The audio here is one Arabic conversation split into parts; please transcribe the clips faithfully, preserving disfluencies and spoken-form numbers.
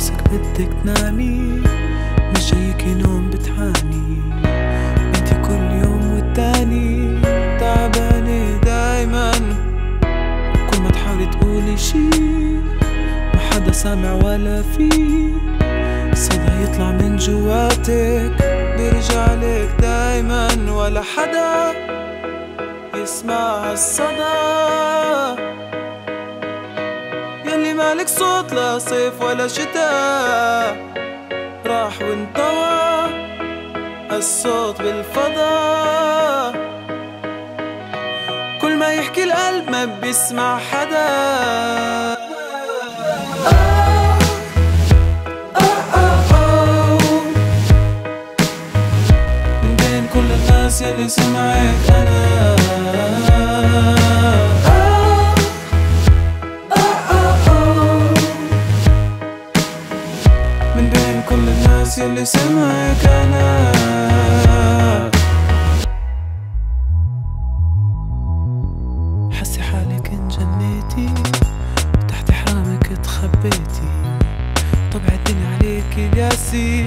راسك بدك تنامي، مش هيك نوم بتحامي. انتي كل يوم والتاني تعبانة دايما، وكل ما تحاولي تقولي شي ما حدا سامع ولا في صدى يطلع من جواتك بيرجع لك دايما، ولا حدا يسمع الصدى يلي مالك صوت لا صيف ولا شتاء، راح وانطوى الصوت بالفضاء. كل ما يحكي القلب ما بيسمع حدا. من بين كل الناس يلي سمعت أنا اللي سمعك أنا، حسي حالك انجنيتي وتحت حرامك اتخبيتي، طبع الدنيا عليكي قاسي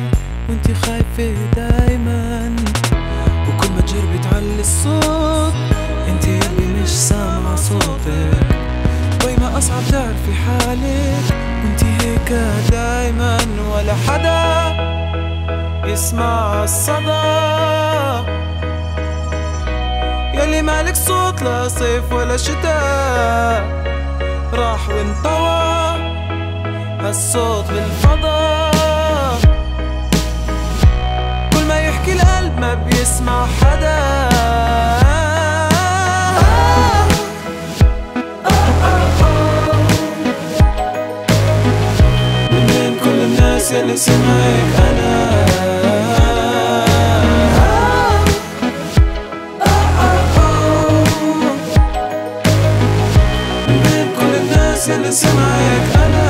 وانتي خايفة دايما، وكل ما تجربي تعلي الصوت انتي يلي مش سامعة صوتك، وي ما أصعب تعرفي حالك وانتي هيك دايما، ولا حدا يسمع الصدى يلي مالك صوت لا صيف ولا شتاء، راح وانطوى هالصوت بالفضاء. كل ما يحكي القلب ما بيسمع حدا. من بين كل الناس يلي سمعك أنا، اللي سمعك أنا،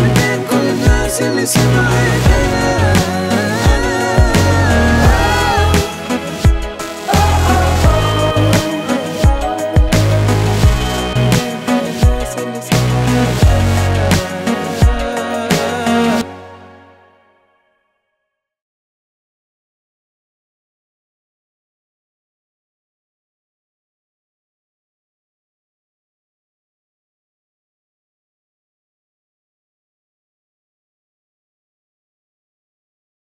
من بين كل الناس اللي سمعك أنا.